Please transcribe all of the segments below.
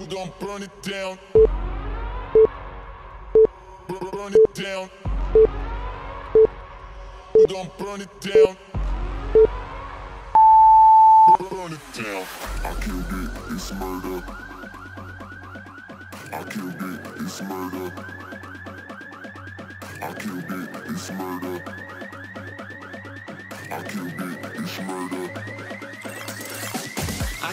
we gon' burn it down. Burn it down. We gon' burn it down. Burn it down. I killed it, it's murder. I killed it, it's murder. I killed it, it's murder. I killed it, it's murder. I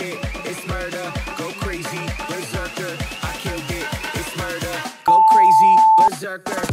it, it's murder. Go crazy, berserker. I killed it, it's murder. Go crazy, berserker.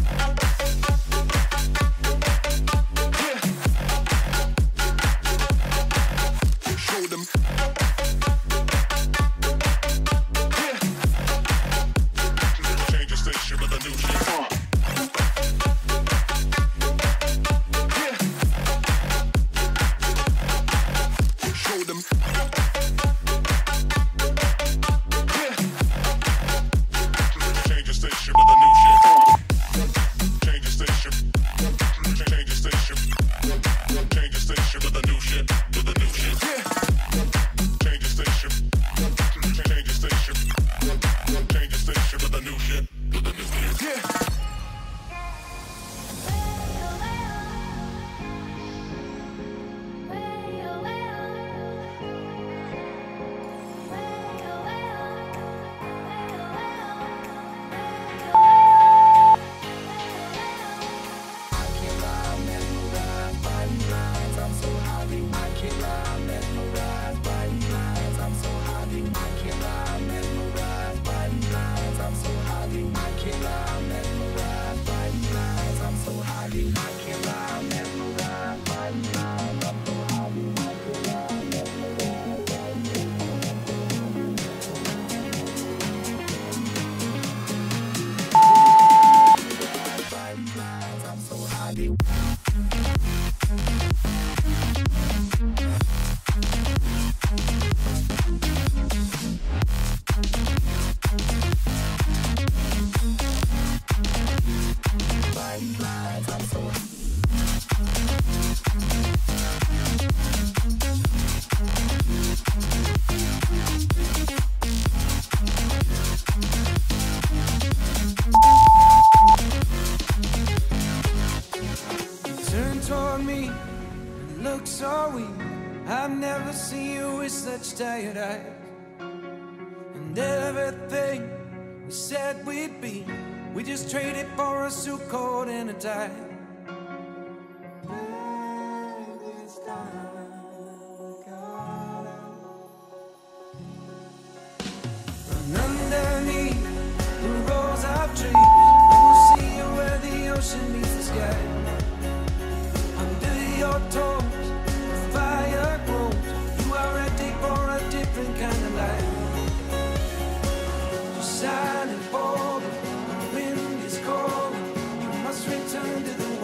Tired eyes, and everything we said we'd be, we just traded for a suit coat and a tie. And underneath the rows of trees, I will see you where the ocean meets the sky. Under your toes, the fire grows. You are ready for a different kind of life. You're silent, bold, the wind is cold. You must return to the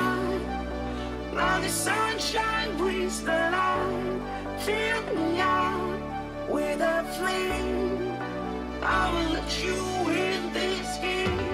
out. Now the sunshine brings the light. Fill me out with a flame. I will let you in this game.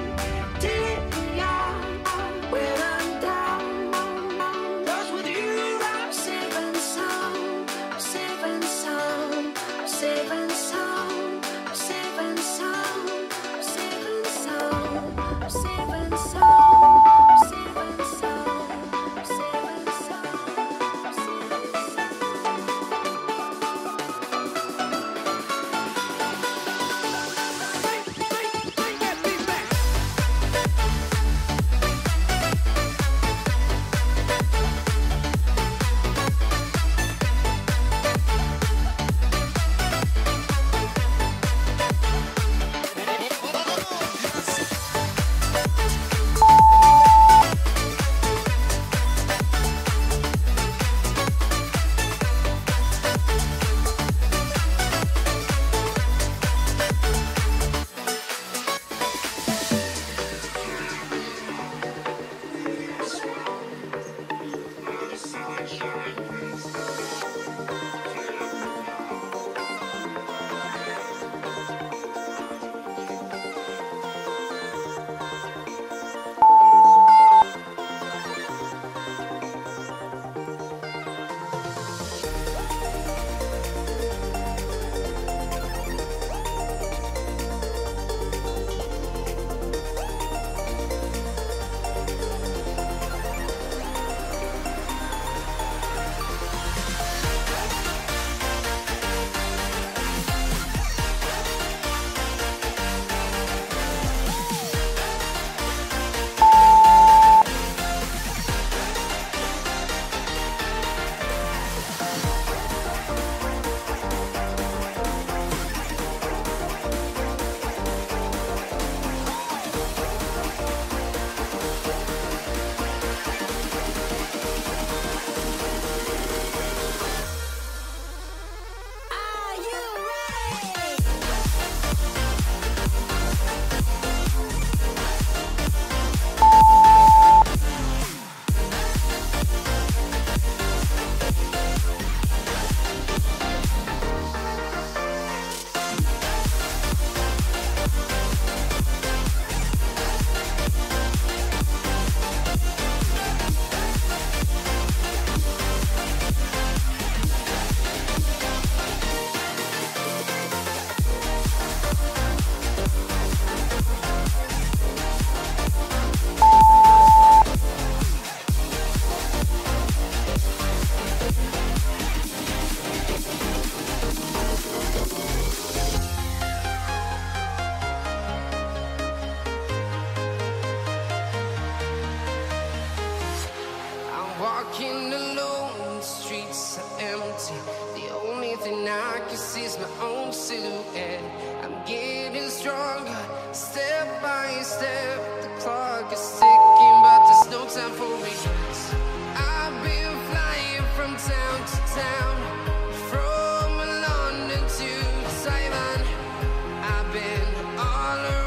Walking alone, the streets are empty. The only thing I can see is my own silhouette. I'm getting stronger, step by step.